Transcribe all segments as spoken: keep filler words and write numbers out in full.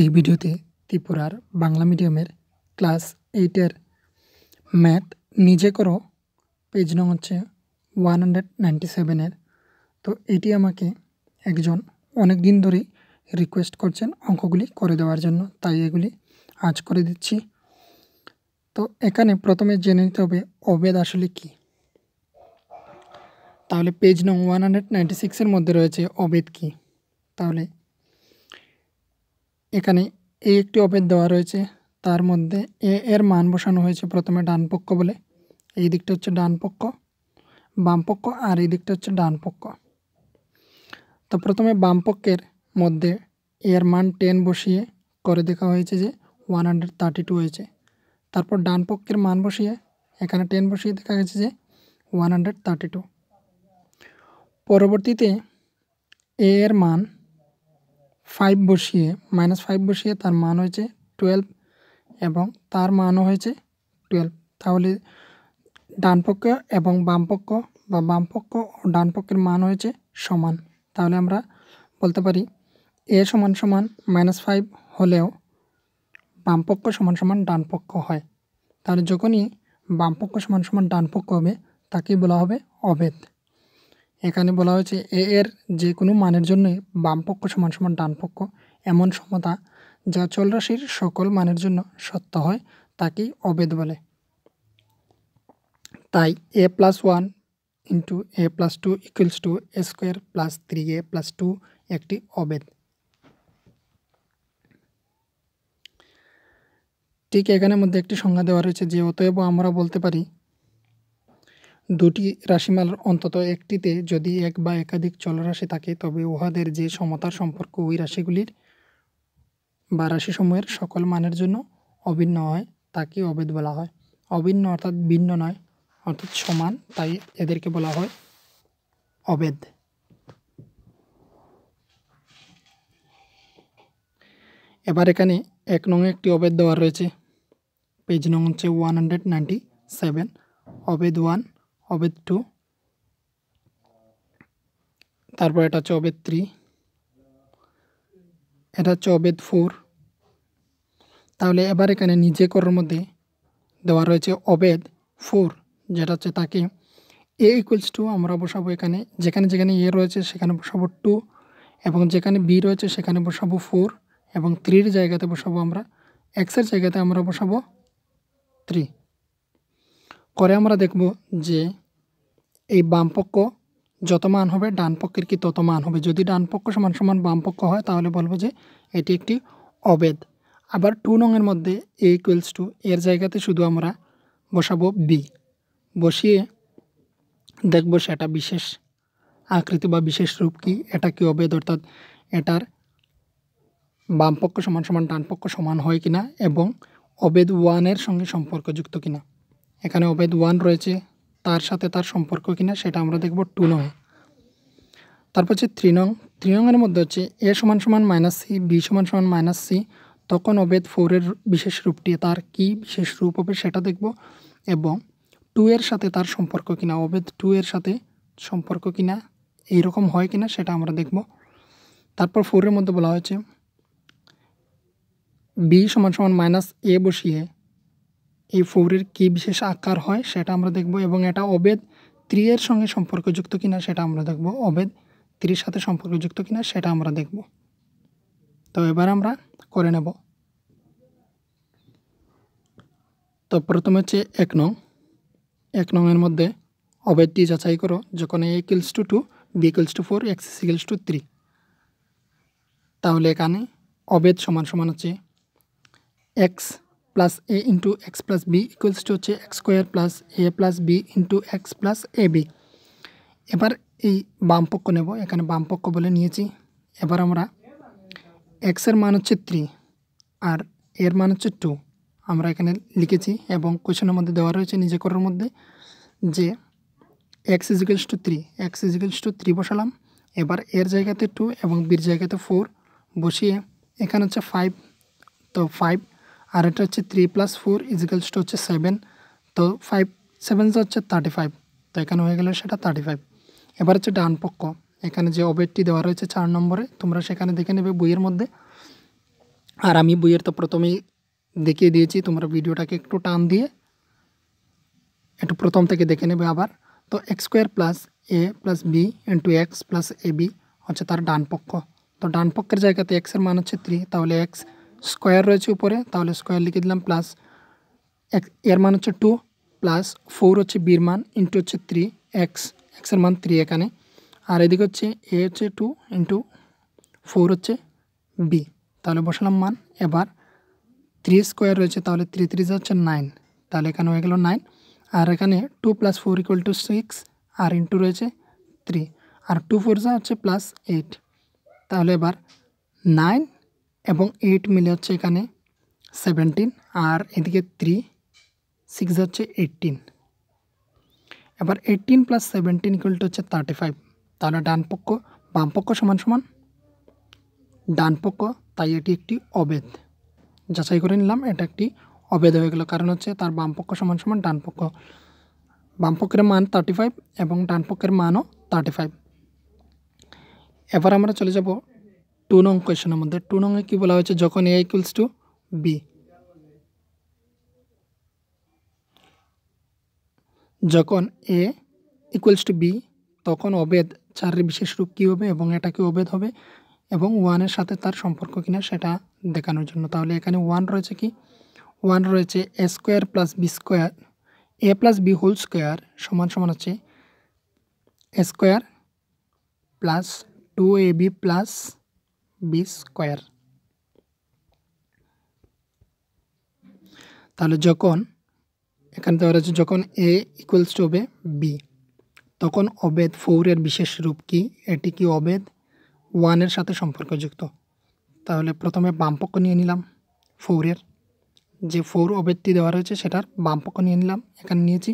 এই ভিডিওতে ত্রিপুরার বাংলা মিডিয়ামের ক্লাস এইটের ম্যাথ নিজে করো পেজ নং হচ্ছে ওয়ান হান্ড্রেড নাইনটি সেভেনের। তো এটি আমাকে একজন অনেক দিন ধরেই রিকোয়েস্ট করছেন অঙ্কগুলি করে দেওয়ার জন্য, তাই এগুলি আজ করে দিচ্ছি। তো এখানে প্রথমে জেনে নিতে হবে অবেদ আসলে কি। তাহলে পেজ নং ওয়ান হান্ড্রেড নাইনটি সিক্সের মধ্যে রয়েছে অবেদ কি। তাহলে এখানে এই একটি অবেদ দেওয়া রয়েছে, তার মধ্যে এ এর মান বসানো হয়েছে প্রথমে ডানপক্ষ বলে। এই দিকটা হচ্ছে ডানপক্ষ, বামপক্ষ, আর এই দিকটা হচ্ছে ডানপক্ষ। তো প্রথমে বামপক্ষের মধ্যে এর মান টেন বসিয়ে করে দেখা হয়েছে যে ওয়ান হান্ড্রেড থার্টি টু হয়েছে। তারপর ডানপক্ষের মান বসিয়ে এখানে টেন বসিয়ে দেখা গেছে যে ওয়ান হান্ড্রেড থার্টি টু। পরবর্তীতে এ এর মান ফাইভ বসিয়ে মাইনাস ফাইভ বসিয়ে তার মান হয়েছে টুয়েলভ এবং তার মানও হয়েছে টুয়েলভ। তাহলে ডানপক্ষ এবং বামপক্ষ বা বামপক্ষ ও ডানপক্ষের মান হয়েছে সমান। তাহলে আমরা বলতে পারি এ সমান সমান মাইনাস ফাইভ হলেও বামপক্ষ সমান সমান ডানপক্ষ হয়। তাহলে যখনই বামপক্ষ সমান সমান ডানপক্ষ হবে তাকেই বলা হবে অবেদ। এখানে বলা হয়েছে এ এর যে কোনো মানের জন্যই বামপক্ষ সমান সমান ডানপক্ষ, এমন সমতা যা চলরাশির সকল মানের জন্য সত্য হয় তাকেই অবেদ বলে। তাই a plus one into a plus two equals to a square plus three a plus two একটি অবেদ। ঠিক এখানের মধ্যে একটি সংজ্ঞা দেওয়া রয়েছে যে অতএব আমরা বলতে পারি দুটি রাশিমালার অন্তত একটিতে যদি এক বা একাধিক চলরাশি থাকে তবে উহাদের যে সমতার সম্পর্ক ওই রাশিগুলির বা রাশিসমূহের সকল মানের জন্য অভিন্ন হয় তাকে অবেদ বলা হয়। অভিন্ন অর্থাৎ ভিন্ন নয়, অর্থাৎ সমান, তাই এদেরকে বলা হয় অবেদ। এবার এখানে এক নং একটি অবেদ দেওয়া রয়েছে, পেজ নং হচ্ছে ওয়ান হান্ড্রেড নাইনটি সেভেন। অবেদ ওয়ান, অবেদ টু, তারপর এটা হচ্ছে অবেদ থ্রি, এটা হচ্ছে অবেদ ফোর। তাহলে এবার এখানে নিজে করার মধ্যে দেওয়া রয়েছে অবেদ ফোর, যেটা হচ্ছে তাকে এ ইকুয়ালস টু আমরা বসাবো এখানে, যেখানে যেখানে এ রয়েছে সেখানে বসাবো টু এবং যেখানে বি রয়েছে সেখানে বসাবো ফোর এবং থ্রির জায়গাতে বসাবো আমরা এক্সের জায়গাতে আমরা বসাবো থ্রি। করে আমরা দেখব যে এই বামপক্ষ যত মান হবে ডানপক্ষের কি তত মান হবে। যদি ডানপক্ষ সমান সমান বামপক্ষ হয় তাহলে বলবো যে এটি একটি অবেদ। আবার টু নংয়ের মধ্যে এ ইকুয়ালস টু এর জায়গাতে শুধু আমরা বসাবো বি, বসিয়ে দেখব সেটা বিশেষ আকৃতি বা বিশেষ রূপ কি, এটা কি অবেদ অর্থাৎ এটার বামপক্ষ সমান সমান ডানপক্ষ সমান হয় কিনা এবং অবেদ ওয়ানের সঙ্গে সম্পর্কযুক্ত কিনা। এখানে অবেদ ওয়ান রয়েছে, তার সাথে তার সম্পর্ক কিনা সেটা আমরা দেখব টু নং। তারপর হচ্ছে থ্রি নং, থ্রি নংয়ের মধ্যে হচ্ছে এ সমান সমান মাইনাস সি, বি সমান সমান মাইনাস সি, তখন অবেদ ফোরের বিশেষ রূপটি তার কি বিশেষ রূপ হবে সেটা দেখব এবং টু এর সাথে তার সম্পর্ক কিনা, অবেদ টু এর সাথে সম্পর্ক কিনা এইরকম হয় কিনা সেটা আমরা দেখব। তারপর ফোরের মধ্যে বলা হয়েছে বি সমান সমান মাইনাস এ বসিয়ে এই ফোরের কী বিশেষ আকার হয় সেটা আমরা দেখব এবং এটা অবেদ থ্রি এর সঙ্গে সম্পর্কযুক্ত কিনা সেটা আমরা দেখব, অবেদ থ্রির সাথে সম্পর্কযুক্ত কিনা সেটা আমরা দেখব। তো এবার আমরা করে নেব। তো প্রথমে হচ্ছে এক নং, এক নংয়ের মধ্যে অবেদটি যাচাই করো যখন a equals to two, b equals to four, x equals to three. তাহলে এখানে অবেদ সমান সমান হচ্ছে x plus a into x plus b equals to হচ্ছে x square plus a plus b into x plus a b. এবার এই বামপক্ষ নেব, এখানে বামপক্ষ বলে নিয়েছি। এবার আমরা এক্সের মান হচ্ছে থ্রি আর এর মান হচ্ছে টু আমরা এখানে লিখেছি এবং কোয়েশনের মধ্যে দেওয়া রয়েছে নিজে করার মধ্যে যে x equals to three, x equals to three বসালাম। এবার এর জায়গাতে টু এবং বির জায়গাতে ফোর বসিয়ে এখানে হচ্ছে ফাইভ, তো ফাইভ আর এটা হচ্ছে three plus four equals to হচ্ছে সেভেন, তো ফাইভ সেভেন হচ্ছে থার্টি ফাইভ, তো এখানে হয়ে গেল সেটা থার্টি ফাইভ। এবার হচ্ছে ডানপক্ষ, এখানে যে অবেদটি দেওয়া রয়েছে চার নম্বরে তোমরা সেখানে দেখে নেবে বইয়ের মধ্যে। আর আমি বইয়েরটা প্রথমেই দেখিয়ে দিয়েছি, তোমরা ভিডিওটাকে একটু টান দিয়ে একটু প্রথম থেকে দেখে নেবে আবার। তো x square plus a plus b into x plus a b হচ্ছে তার ডান পক্ষ। তো ডান পক্ষের জায়গাতে এক্সের মান হচ্ছে থ্রি, তাহলে এক্স স্কোয়ার রয়েছে উপরে, তাহলে স্কোয়ার লিখে দিলাম, প্লাস এক্স এর মান হচ্ছে টু প্লাস ফোর হচ্ছে বির মান ইন্টু হচ্ছে থ্রি, এক্স এক্সের মান থ্রি এখানে। আর এদিকে হচ্ছে এ হচ্ছে টু ইন্টু ফোর হচ্ছে বি, তাহলে বসালাম মান। এবার থ্রি স্কোয়ার রয়েছে, তাহলে থ্রি থ্রি হচ্ছে নাইন, তাহলে এখানে হয়ে গেল নাইন। আর এখানে two plus four equal to six, আর ইন্টু রয়েছে থ্রি, আর টু ফোর যা হচ্ছে প্লাস এইট, তাহলে এবার নাইন এবং এইট মিলে হচ্ছে এখানে সেভেন্টিন, আর এদিকে থ্রি সিক্স হচ্ছে এইটিন। এবার eighteen plus seventeen equal to হচ্ছে থার্টি ফাইভ, তাহলে ডান পক্ষ বাম পক্ষ সমান সমান ডান পক্ষ, তাই এটি একটি অবেদ। যাচাই করে নিলাম, এটা একটি অবেদ হয়ে গেল, কারণ হচ্ছে তার বাম পক্ষ সমান সমান ডান পক্ষ। বাম পক্ষের মান থার্টি ফাইভ এবং ডান পক্ষের মানও থার্টি ফাইভ। এবার আমরা চলে যাব টু নং কোয়েশনের মধ্যে। টু নংয়ে কী বলা হয়েছে, যখন এ ইকুয়ালস টু বি, যখন এ ইকুয়ালস টু বি তখন অবেদ চারের বিশেষ রূপ কী হবে এবং এটা কি অবেদ হবে এবং ওয়ানের সাথে তার সম্পর্ক কিনা সেটা দেখানোর জন্য। তাহলে এখানে ওয়ান রয়েছে, কি ওয়ান রয়েছে a square plus b square, a plus b whole square সমান সমান হচ্ছে a square plus two a b plus b square. তাহলে যখন এখানে দেওয়া রয়েছে যখন এ ইকুয়ালস টু হবে বি তখন অবেদ ফৌরের বিশেষ রূপ কি, এটি কি অবেদ ওয়ানের সাথে সম্পর্কযুক্ত। তাহলে প্রথমে বামপক্ষ নিয়ে নিলাম, ফৌরের যে ফৌর অবেদটি দেওয়া রয়েছে সেটার বামপক্ষ নিয়ে নিলাম, এখানে নিয়েছি।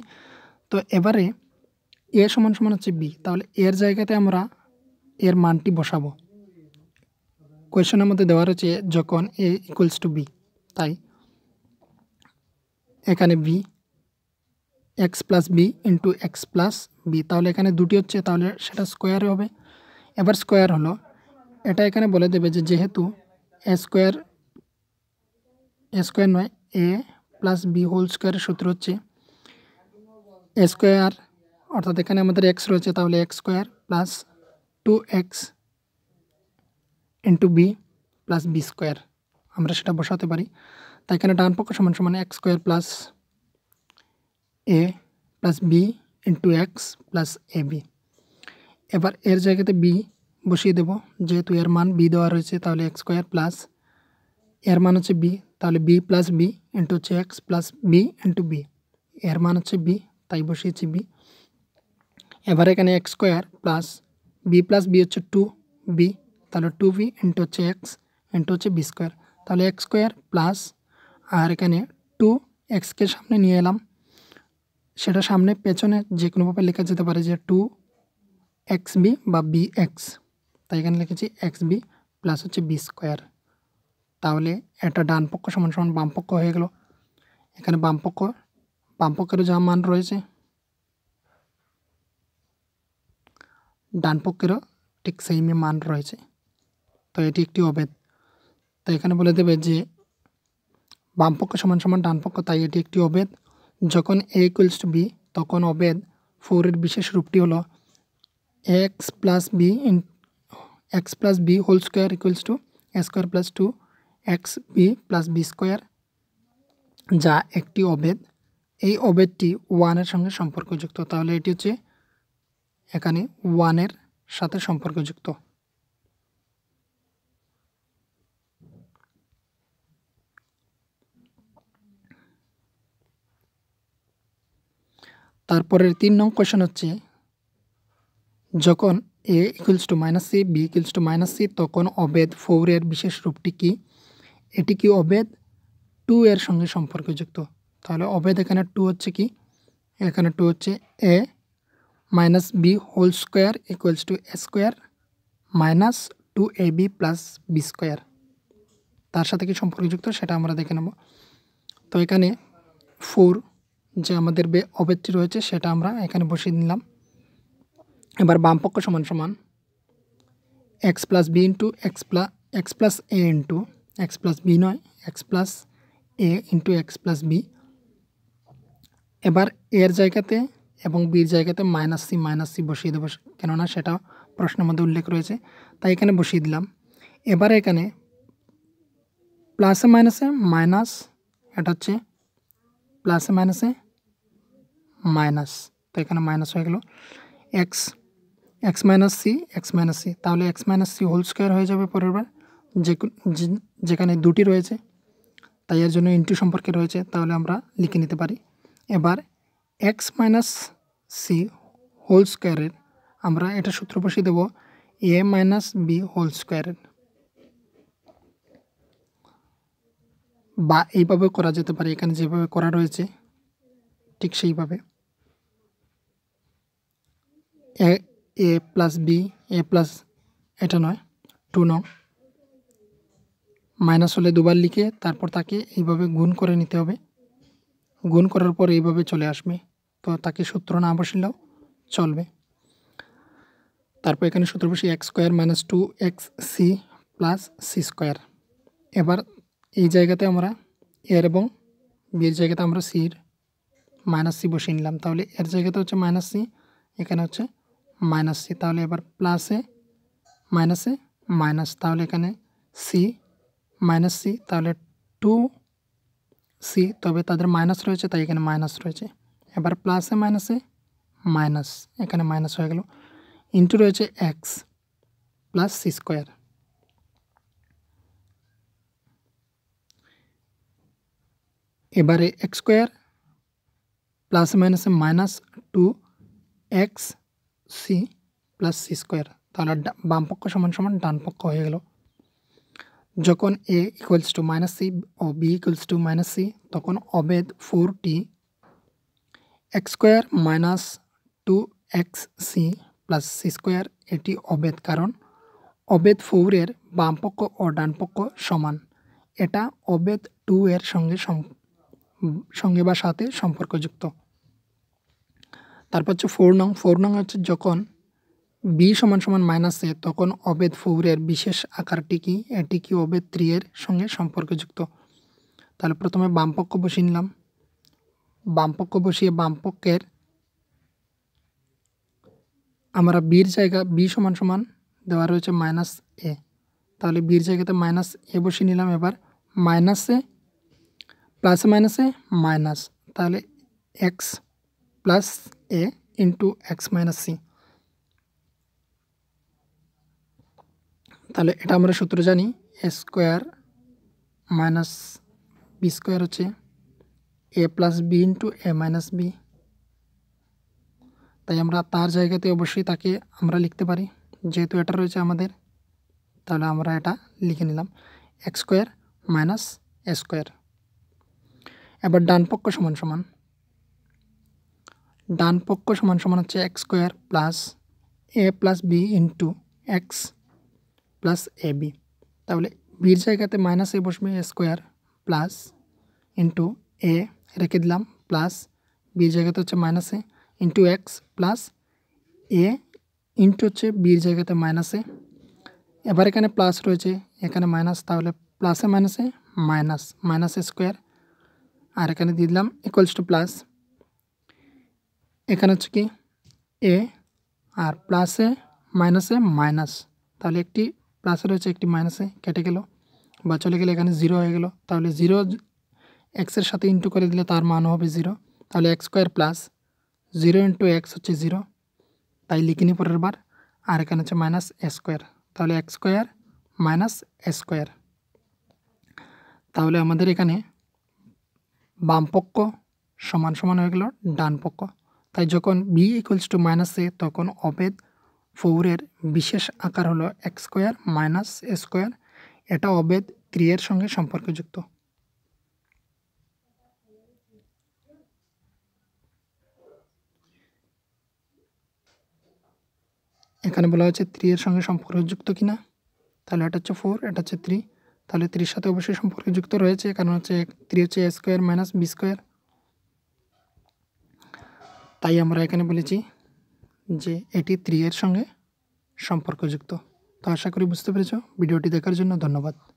তো এবারে এ সমান সমান হচ্ছে বি, তাহলে এর জায়গাতে আমরা এর মানটি বসাবো। কোয়েশনের মধ্যে দেওয়া রয়েছে যখন এ ইকুয়ালস টু বি, তাই এখানে b x plus b into x plus b, তাহলে এখানে দুটি হচ্ছে, তাহলে সেটা স্কোয়ারে হবে। এবার স্কোয়ার হলো, এটা এখানে বলে দেবে যে যেহেতু এ স্কোয়ার এ স্কোয়ার নয় এ প্লাস বি হোল স্কোয়ারের সূত্র হচ্ছে এ স্কোয়ার, অর্থাৎ এখানে আমাদের এক্স রয়েছে, তাহলে x square plus two x into b plus b square, আমরা সেটা বসাতে পারি। তাই এখানে ডান পক্ষ সমান সমান x square plus a plus b into x plus a b. এবার এর জায়গাতে বি বসিয়ে দেব, যেহেতু এর মান বি দেওয়া রয়েছে, তাহলে এক্স স্কোয়ার প্লাস এর মান হচ্ছে বি, তাহলে বি প্লাস বি ইন্টু হচ্ছে x plus b into b, এর মান হচ্ছে বি তাই বসিয়েছি বি। এবার এখানে x square plus b plus b হচ্ছে টু বি, তাহলে টু বি ইন্টু হচ্ছে এক্স ইন্টু হচ্ছে বি স্কোয়ার, তাহলে এক্স স্কোয়ার প্লাস, আর এখানে টু এক্সকে সামনে নিয়ে এলাম, সেটা সামনে পেছনে যে কোনোভাবে লেখা যেতে পারে যে টু এক্স বি বা বি এক্স, তাই এখানে লিখেছি এক্স বি প্লাস হচ্ছে বি স্কোয়ার। তাহলে এটা ডান পক্ষ সমান সমান বাম পক্ষ হয়ে গেল, এখানে বাম পক্ষ বাম পক্ষেরও যা মান রয়েছে ডান পক্ষেরও ঠিক সেইমই মান রয়েছে, তো এটি একটি অবেদ। তো এখানে বলে দেবে যে বাম পক্ষ সমান সমান ডান পক্ষ, তাই এটি একটি অবেদ। যখন এ ইকুয়ালস টু বি তখন অবেদ ফোরের বিশেষ রূপটি হলো x plus b in x plus b whole square equals to a square plus two x b plus b square, যা একটি অবেদ। এই অবেদটি ওয়ানের সঙ্গে সম্পর্কযুক্ত, তাহলে এটি হচ্ছে এখানে ওয়ানের সাথে সম্পর্কযুক্ত। তারপরের তিন নং কোয়েশন হচ্ছে যখন a equals to minus c b equals to minus c তখন অবেদ ফৌরের বিশেষ রূপটি কি, এটি কি অবেদ টু এর সঙ্গে সম্পর্কযুক্ত। তাহলে অবেদ এখানে টু হচ্ছে কি, এখানে টু হচ্ছে a minus b whole square equals to a square minus two a b plus b square, তার সাথে কি সম্পর্কযুক্ত সেটা আমরা দেখে নেব। তো এখানে ফোর যে আমাদের বে অবেদটি রয়েছে সেটা আমরা এখানে বসিয়ে নিলাম। এবার বামপক্ষ সমান সমান x plus b into x plus x plus a into x plus b নয় x plus a into x plus b এবার a এর জায়গাতে এবং b এর জায়গাতে -c -c বসিয়ে দেব কেননা সেটা প্রশ্নের মধ্যে উল্লেখ রয়েছে তাই এখানে বসিয়ে দিলাম এবার এখানে প্লাস এ মাইনাসে মাইনাস এটা হচ্ছে প্লাস এ মাইনাসে মাইনাস তো এখানে মাইনাস হয়ে গেল x x - c x - c তাহলে x - c হোল স্কয়ার হয়ে যাবে পরের বার যেখানে দুটি রয়েছে তাই এর জন্য ইনটু সম্পর্কে রয়েছে তাহলে আমরা লিখে নিতে পারি এবার x - c হোল স্কয়ারের আমরা এটা সূত্র বসিয়ে দেব a - b হোল স্কয়ারের বা এইভাবে করা যেতে পারে এখানে যেভাবে করা রয়েছে ঠিক সেইভাবে a a plus b a plus এটা নয় দুই নং মাইনাস হলে দুবার লিখে তারপর তাকে এইভাবে গুণ করে নিতে হবে গুণ করার পর এইভাবে চলে আসবে তো তাকে সূত্র না বসিলেও চলবে তারপর এখানে সূত্র বসি x square minus two x c plus c square এবার এই জায়গাতে আমরা এর এবং b এর জায়গাতে আমরা c এর minus c বসিয়ে নিলাম তাহলে এর জায়গাতে হচ্ছে minus c এখানে হচ্ছে minus c তাহলে এবার plus a minus a minus তাহলে এখানে c minus c তাহলে টু সি তবে তাদের minus রয়েছে তাই এখানে minus রয়েছে এবার plus a minus a minus এখানে minus হয়ে গেল ইনটু রয়েছে x প্লাস c স্কয়ার এবারে x square plus minus minus two x c plus c square তাহলে বাম পক্ষ সমান সমান ডান পক্ষ হয়ে গেল যখন a equals to minus c ও b equals to minus c তখন অভেদ ফোর টি x square minus two x c plus c square এটি অভেদ কারণ অভেদ ফোর এর বাম পক্ষ ও ডান পক্ষ সমান এটা অভেদ টু এর সঙ্গে সঙ্গে বা সাথে সম্পর্কযুক্ত তারপর হচ্ছে ফোর নং ফোর নং হচ্ছে যখন বি সমান সমান মাইনাস এ তখন অভেদ ফোর এর বিশেষ আকারটি কি এটি কি অভেদ থ্রি এর সঙ্গে সম্পর্কযুক্ত তাহলে প্রথমে বামপক্ষ বসিয়ে নিলাম বামপক্ষ বসিয়ে বামপক্ষের আমরা বির জায়গা বি সমান সমান দেওয়া রয়েছে মাইনাস এ তাহলে বির জায়গাতে মাইনাস এ বসিয়ে নিলাম এবার minus a plus a minus a minus তাহলে x plus a into x minus c তাহলে এটা আমরা সূত্র জানি a square minus b square হচ্ছে a plus b into a minus b তাই আমরা তার জায়গাতে অবশ্যই তাকে আমরা লিখতে পারি যেহেতু এটা রয়েছে আমাদের তাহলে আমরা এটা লিখে নিলাম x square minus a square এবার ডান পক্ষ সমান সমান ডান পক্ষ সমান সমান হচ্ছে x square plus a plus b into x plus a b তাহলে বির জায়গাতে মাইনাস এ বসবে a square plus into a রেখে দিলাম প্লাস বির জায়গাতে হচ্ছে minus a into x plus a into হচ্ছে বির জায়গাতে মাইনাস এ এবার এখানে প্লাস রয়েছে এখানে মাইনাস তাহলে প্লাসে মাইনাসে মাইনাস মাইনাস স্কোয়ার আর এখানে দিয়ে দিলাম ইকুয়ালস টু প্লাস এখানে হচ্ছে কি এ আর প্লাসে মাইনাসে মাইনাস তাহলে একটি প্লাসে রয়েছে একটি মাইনাসে কেটে গেল বা চলে গেলে এখানে জিরো হয়ে গেল তাহলে জিরো এক্সের সাথে ইন্টু করে দিলে তার মান হবে জিরো তাহলে x square plus zero into x হচ্ছে জিরো তাই লিখিনি পরের বার আর এখানে হচ্ছে মাইনাস এ স্কোয়ার তাহলে x square minus a square তাহলে আমাদের এখানে বাম পক্ষ সমান সমান হয়ে গেল ডান পক্ষ তাই যখন b equals to minus a তখন অভেদ ফোরের বিশেষ আকার হলো x square minus a square এটা অভেদ থ্রি এর সঙ্গে সম্পর্কযুক্ত এখানে বলা হচ্ছে থ্রি এর সঙ্গে সম্পর্কযুক্ত কিনা তাহলে এটা হচ্ছে ফোর এটা হচ্ছে থ্রি তাহলে থ্রির সাথে অবশ্যই সম্পর্কযুক্ত রয়েছে কারণ হচ্ছে থ্রি হচ্ছে a square minus b square তাই আমরা এখানে বলেছি যে এটি থ্রি এর সঙ্গে সম্পর্কযুক্ত তো আশা করি বুঝতে পেরেছ ভিডিওটি দেখার জন্য ধন্যবাদ।